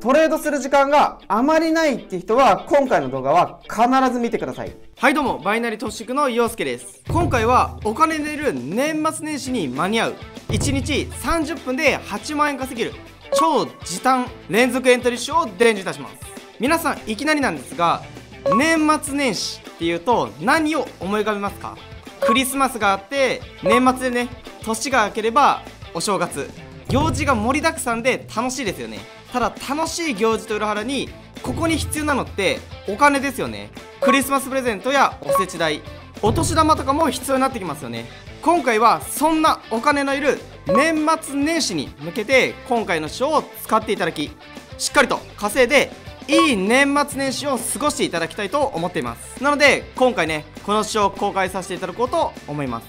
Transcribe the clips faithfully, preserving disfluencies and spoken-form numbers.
トレードする時間があまりないって人は今回の動画は必ず見てください。はいどうも、バイナリー投資塾の陽介です。今回はお金でいる年末年始に間に合ういちにちさんじゅっぷんではちまんえん稼げる超時短連続エントリッシュを伝授いたします。皆さんいきなりなんですが、年末年始っていうと何を思い浮かべますか？クリスマスがあって、年末でね、年が明ければお正月、行事が盛りだくさんで楽しいですよね。ただ楽しい行事と裏腹にここに必要なのってお金ですよね。クリスマスプレゼントやおせち代、お年玉とかも必要になってきますよね。今回はそんなお金のいる年末年始に向けて今回の書を使っていただき、しっかりと稼いでいい年末年始を過ごしていただきたいと思っています。なので今回ね、この書を公開させていただこうと思います。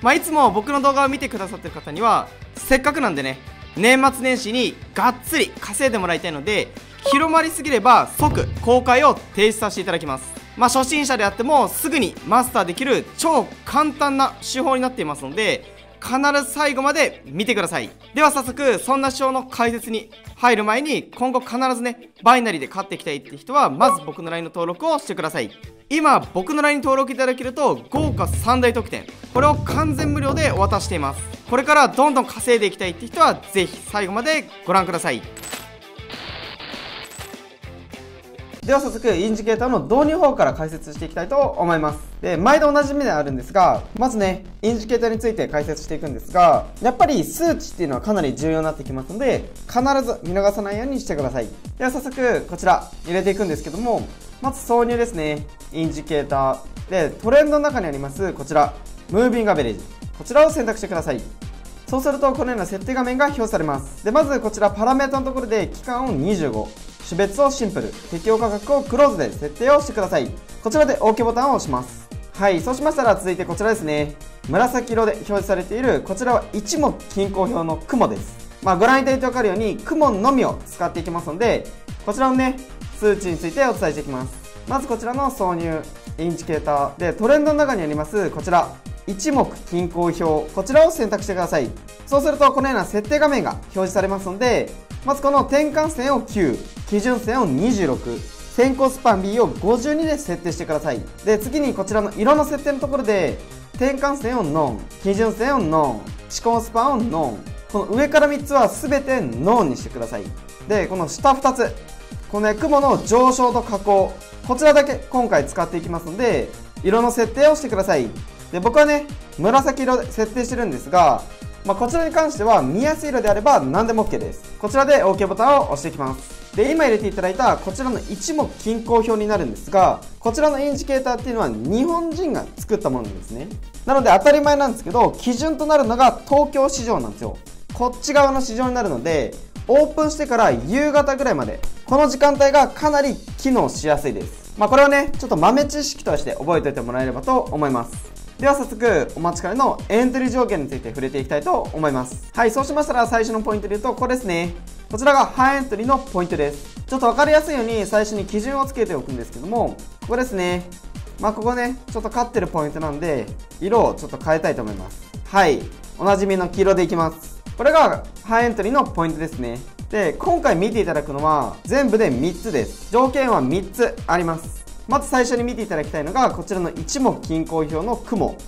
まあいつも僕の動画を見てくださってる方にはせっかくなんでね、年末年始にがっつり稼いでもらいたいので、広まりすぎれば即公開を提出させていただきます。まあ初心者であってもすぐにマスターできる超簡単な手法になっていますので、必ず最後まで見てください。では早速そんな手法の解説に入る前に、今後必ずねバイナリーで買っていきたいって人はまず僕の ライン の登録をしてください。今僕の ライン に登録いただけると豪華さんだい特典、これを完全無料でお渡ししています。これからどんどん稼いでいきたいって人はぜひ最後までご覧ください。では早速インジケーターの導入法から解説していきたいと思います。で、毎度おなじみであるんですが、まずねインジケーターについて解説していくんですが、やっぱり数値っていうのはかなり重要になってきますので、必ず見逃さないようにしてください。では早速こちら入れていくんですけども、まず挿入ですね、インジケーターでトレンドの中にありますこちらムービングアベレージ、こちらを選択してください。そうするとこのような設定画面が表示されます。でまずこちらパラメータのところで期間をにじゅうご、種別をシンプル、適用価格をクローズで設定をしてください。こちらで OK ボタンを押します。はい、そうしましたら続いてこちらですね、紫色で表示されているこちらは一目均衡表の雲です。まあご覧いただいて分かるように雲のみを使っていきますので、こちらのね数値についてお伝えしていきます。まずこちらの挿入インジケーターでトレンドの中にありますこちら一目均衡表、こちらを選択してください。そうするとこのような設定画面が表示されますので、まずこの転換線をきゅう、基準線をにじゅうろく、先行スパン B をごじゅうにで設定してください。で次にこちらの色の設定のところで転換線をノン、基準線をノン、思考スパンをノン、この上からみっつは全てノンにしてください。でこの下ふたつ、この、ね、雲の上昇と下降、こちらだけ今回使っていきますので色の設定をしてください。で僕はね紫色で設定してるんですが、まあ、こちらに関しては見やすい色であれば何でも OK です。こちらで OK ボタンを押していきます。で今入れていただいたこちらの一目均衡表になるんですが、こちらのインジケーターっていうのは日本人が作ったものなんですね。なので当たり前なんですけど、基準となるのが東京市場なんですよ。こっち側の市場になるので、オープンしてから夕方ぐらいまで、この時間帯がかなり機能しやすいです。まあ、これをねちょっと豆知識として覚えておいてもらえればと思います。では早速お待ちかねのエントリー条件について触れていきたいと思います。はい、そうしましたら最初のポイントで言うとこれですね、こちらがハイエントリーのポイントです。ちょっと分かりやすいように最初に基準をつけておくんですけども、ここですね、まあここねちょっと勝ってるポイントなんで色をちょっと変えたいと思います。はい、おなじみの黄色でいきます。これがハイエントリーのポイントですね。で今回見ていただくのは全部でみっつです。条件はみっつあります。まず最初に見ていただきたいのがこちらの一目均衡表の雲、こ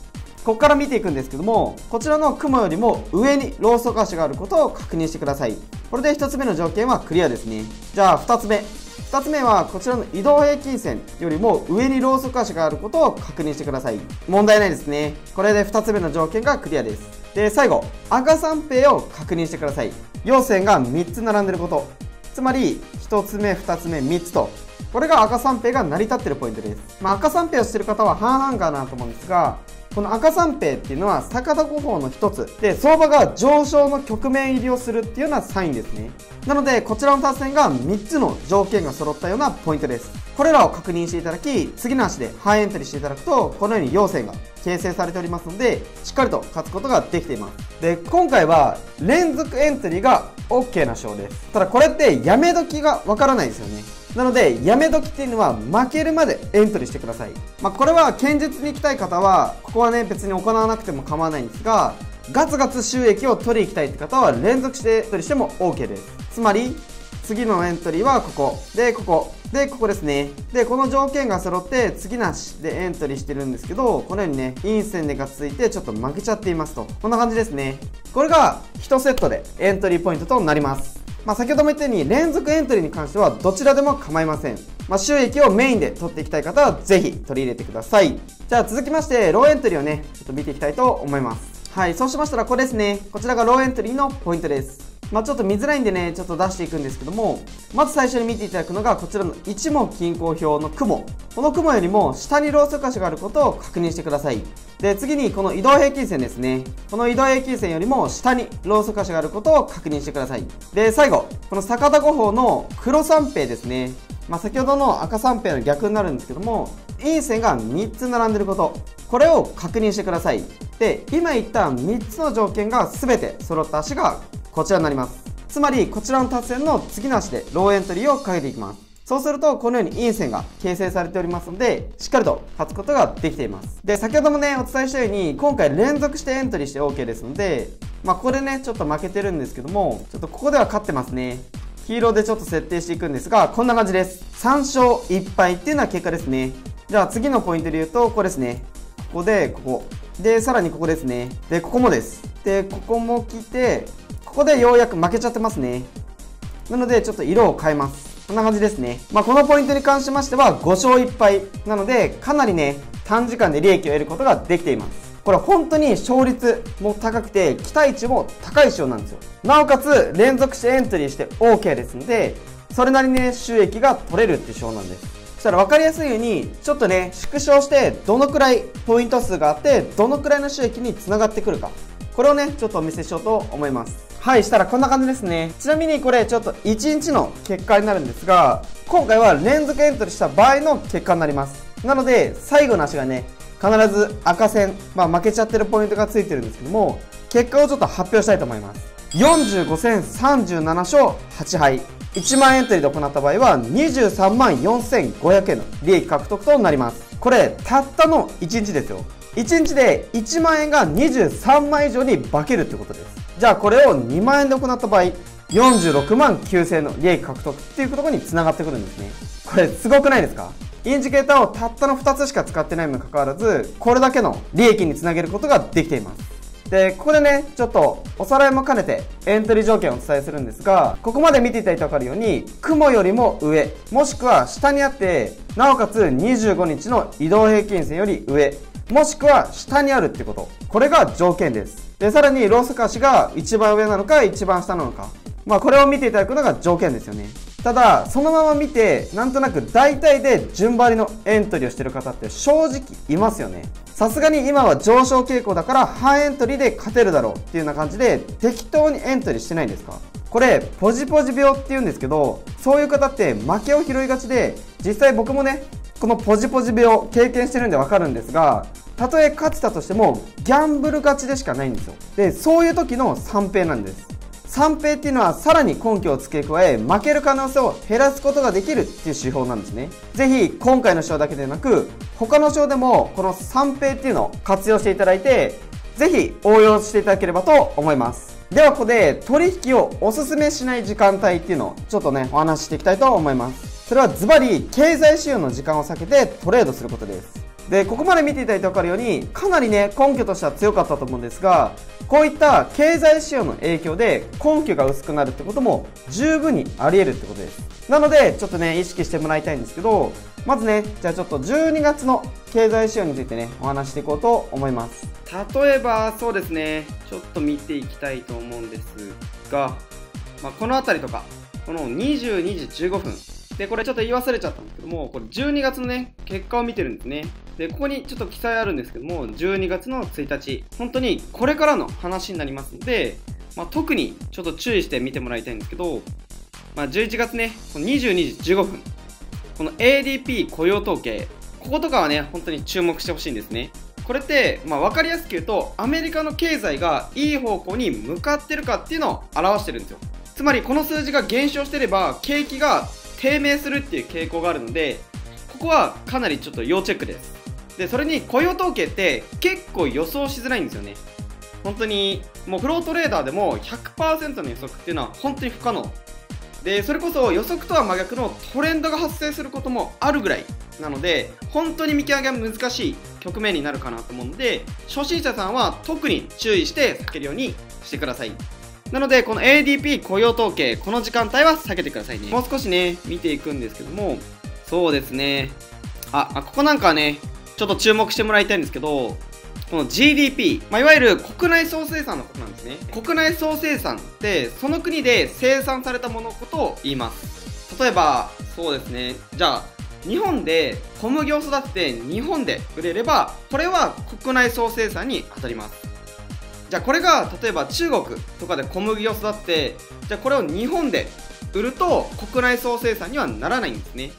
こから見ていくんですけども、こちらの雲よりも上にローソク足があることを確認してください。これでひとつめの条件はクリアですね。じゃあふたつめ、ふたつめはこちらの移動平均線よりも上にローソク足があることを確認してください。問題ないですね。これでふたつめの条件がクリアです。で最後赤三平を確認してください。陽線がみっつ並んでること、つまりひとつめふたつめみっつと、これが赤三平が成り立っているポイントです。まあ、赤三平をしている方は半々かなと思うんですが、この赤三平っていうのは逆高峰の一つで、相場が上昇の局面入りをするっていうようなサインですね。なのでこちらの達成がみっつの条件が揃ったようなポイントです。これらを確認していただき、次の足でハイエントリーしていただくとこのように陽線が形成されておりますので、しっかりと勝つことができています。で今回は連続エントリーが OK な賞です。ただこれってやめ時がわからないですよね。なのでやめ時っていうのは負けるまでエントリーしてください。まあ、これは堅実に行きたい方はここはね別に行わなくても構わないんですが、ガツガツ収益を取りに行きたいって方は連続してエントリーしても OK です。つまり次のエントリーはここでここでここですね。でこの条件が揃って次なしでエントリーしてるんですけど、このようにね陰線でがついてちょっと負けちゃっていますと、こんな感じですね。これがいちセットでエントリーポイントとなります。まあ、先ほども言ったように連続エントリーに関してはどちらでも構いません。まあ、収益をメインで取っていきたい方はぜひ取り入れてください。じゃあ続きましてローエントリーをねちょっと見ていきたいと思います。はい、そうしましたらこれですね。こちらがローエントリーのポイントです。まあ、ちょっと見づらいんでねちょっと出していくんですけども、まず最初に見ていただくのがこちらの一目均衡表の雲。この雲よりも下にローソク足があることを確認してください。で次にこの移動平均線ですね。この移動平均線よりも下にローソク足があることを確認してください。で最後この坂田五宝の黒三平ですね。まあ、先ほどの赤三平の逆になるんですけども、陰線がみっつ並んでること、これを確認してください。で今言ったみっつの条件が全て揃った足がこちらになります。つまりこちらの達成の次の足でローエントリーをかけていきます。そうするとこのように陰線が形成されておりますので、しっかりと勝つことができています。で先ほどもねお伝えしたように今回連続してエントリーして OK ですので、まあ、ここでねちょっと負けてるんですけども、ちょっとここでは勝ってますね。黄色でちょっと設定していくんですが、こんな感じです。さんしょういっぱいっていうのは結果ですね。じゃあ次のポイントで言うとこれですね。ここでここでさらにここですね。でここもです。でここも来てここでようやく負けちゃってますね。なのでちょっと色を変えます。こんな感じですね。まあ、このポイントに関しましてはごしょういっぱいなので、かなりね短時間で利益を得ることができています。これ本当に勝率も高くて期待値も高い仕様なんですよ。なおかつ連続してエントリーして OK ですので、それなりにね収益が取れるっていう仕様なんです。そしたら分かりやすいようにちょっとね縮小して、どのくらいポイント数があってどのくらいの収益につながってくるか、これをねちょっとお見せしようと思います。はい、したらこんな感じですね。ちなみにこれちょっといちにちの結果になるんですが、今回は連続エントリーした場合の結果になります。なので最後の足がね必ず赤線、まあ、負けちゃってるポイントがついてるんですけども、結果をちょっと発表したいと思います。よんじゅうごせんさんじゅうななしょうはちはい、いちまんエントリーで行った場合はにじゅうさんまんよんせんごひゃくえんの利益獲得となります。これたったのいちにちですよ。いちにちでいちまんえんがにじゅうさんまん以上に化けるってことです。じゃあこれをにまんえんで行った場合よんじゅうろくまんきゅうせんえんの利益獲得っていうところにつながってくるんですね。これすごくないですか。インジケーターをたったのふたつしか使ってないにもかかわらず、これだけの利益につなげることができています。でここでねちょっとおさらいも兼ねてエントリー条件をお伝えするんですが、ここまで見ていただいて分かるように雲よりも上もしくは下にあって、なおかつにじゅうごにちの移動平均線より上もしくは下にあるってこと、これが条件です。でさらにローソク足が一番上なのか一番下なのか、まあ、これを見ていただくのが条件ですよね。ただそのまま見てなんとなく大体で順張りのエントリーをしてる方って正直いますよね。さすがに今は上昇傾向だから半エントリーで勝てるだろうっていうような感じで適当にエントリーしてないんですか。これポジポジ病っていうんですけど、そういう方って負けを拾いがちで、実際僕もねこのポジポジ病を経験してるんでわかるんですが、たとえ勝てたとしてもギャンブル勝ちでしかないんですよ。でそういう時の三平なんです。三平っていうのはさらに根拠を付け加え負ける可能性を減らすことができるっていう指標なんですね。ぜひ今回の章だけでなく他の章でもこの三平っていうのを活用していただいて、ぜひ応用していただければと思います。ではここで取引をおすすめしない時間帯っていうのをちょっとねお話ししていきたいと思います。それはズバリ経済指標の時間を避けてトレードすることです。でここまで見ていただいて分かるようにかなりね根拠としては強かったと思うんですが、こういった経済指標の影響で根拠が薄くなるってことも十分にあり得るってことです。なのでちょっとね意識してもらいたいんですけど、まずねじゃあちょっとじゅうにがつの経済指標についてねお話していこうと思います。例えばそうですねちょっと見ていきたいと思うんですが、まあ、この辺りとかこのにじゅうにじじゅうごふんで、これちょっと言い忘れちゃったんですけども、これじゅうにがつのね、結果を見てるんですね。で、ここにちょっと記載あるんですけども、じゅうにがつのついたち、本当にこれからの話になりますので、まあ、特にちょっと注意して見てもらいたいんですけど、まあ、じゅういちがつね、このにじゅうにじじゅうごふん、この エーディーピー 雇用統計、こことかはね、本当に注目してほしいんですね。これって、まあ、わかりやすく言うと、アメリカの経済がいい方向に向かってるかっていうのを表してるんですよ。つまり、この数字が減少してれば、景気が低迷するっていう傾向があるので、ここはかなりちょっと要チェックです。でそれに雇用統計って結構予想しづらいんですよね。本当にもうフロートレーダーでも ひゃくパーセント の予測っていうのは本当に不可能でそれこそ予測とは真逆のトレンドが発生することもあるぐらいなので、本当に見極めが難しい局面になるかなと思うので、初心者さんは特に注意して避けるようにしてください。なのでこの エーディーピー 雇用統計、この時間帯は避けてくださいね。もう少しね見ていくんですけども、そうですね、ああここなんかはねちょっと注目してもらいたいんですけど、この ジーディーピー、まあ、いわゆる国内総生産のことなんですね。国内総生産ってその国で生産されたもののことを言います。例えばそうですね、じゃあ日本で小麦を育てて日本で売れれば、これは国内総生産に当たります。じゃあこれが例えば中国とかで小麦を育てて、じゃあこれを日本で売ると国内総生産にはならないんですね。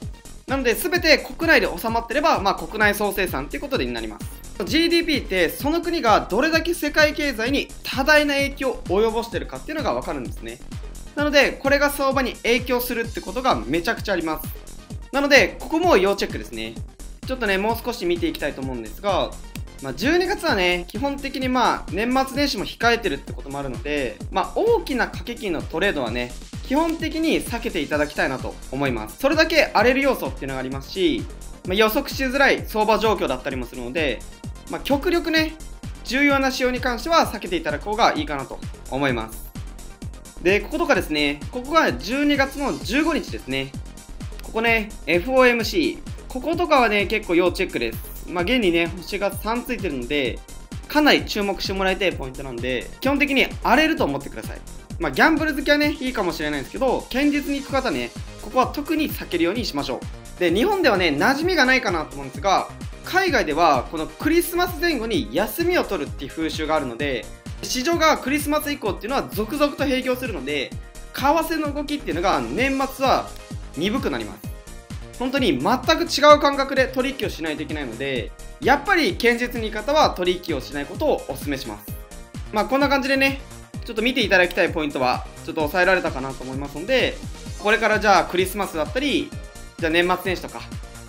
なので全て国内で収まってれば、まあ、国内総生産ということになります。ジーディーピー ってその国がどれだけ世界経済に多大な影響を及ぼしてるかっていうのが分かるんですね。なのでこれが相場に影響するってことがめちゃくちゃあります。なのでここも要チェックですね。ちょっとねもう少し見ていきたいと思うんですが、まあ、じゅうにがつはね基本的にまあ年末年始も控えてるってこともあるので、まあ、大きな掛け金のトレードはね基本的に避けていただきたいなと思います。それだけ荒れる要素っていうのがありますし、まあ、予測しづらい相場状況だったりもするので、まあ、極力ね重要な仕様に関しては避けていただく方がいいかなと思います。でこことかですね、ここがじゅうにがつのじゅうごにちですね。ここね エフオーエムシー、 こことかはね結構要チェックです。まあ現にね星がさんついてるのでかなり注目してもらいたいポイントなんで、基本的に荒れると思ってください。まあギャンブル好きはねいいかもしれないんですけど、堅実に行く方ねここは特に避けるようにしましょう。で日本ではね馴染みがないかなと思うんですが、海外ではこのクリスマス前後に休みを取るっていう風習があるので、市場がクリスマス以降っていうのは続々と閉業するので、為替の動きっていうのが年末は鈍くなります。本当に全く違う感覚で取引をしないといけないので、やっぱり堅実に方は取引をしないことをお勧めします。まあこんな感じでねちょっと見ていただきたいポイントはちょっと抑えられたかなと思いますので、これからじゃあクリスマスだったり、じゃあ年末年始とか、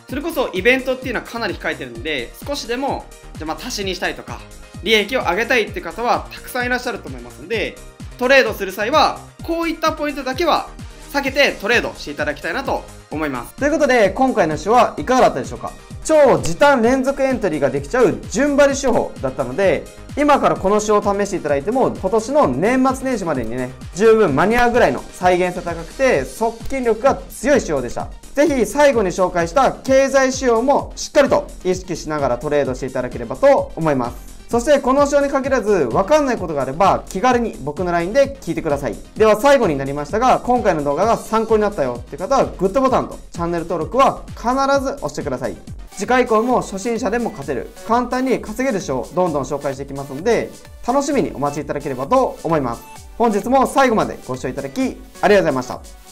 それこそイベントっていうのはかなり控えてるので、少しでもじゃまあ足しにしたいとか利益を上げたいって方はたくさんいらっしゃると思いますので、トレードする際はこういったポイントだけは避けてトレードしていただきたいなと思います。ということで今回の手法はいかがだったでしょうか。超時短連続エントリーができちゃう順張り手法だったので、今からこの手法を試していただいても今年の年末年始までにね十分間に合うぐらいの再現性高くて即金力が強い手法でした。ぜひ最後に紹介した経済手法もしっかりと意識しながらトレードしていただければと思います。そしてこの手法に限らず分かんないことがあれば気軽に僕の ライン で聞いてください。では最後になりましたが、今回の動画が参考になったよって方はグッドボタンとチャンネル登録は必ず押してください。次回以降も初心者でも勝てる簡単に稼げる手法をどんどん紹介していきますので、楽しみにお待ちいただければと思います。本日も最後までご視聴いただきありがとうございました。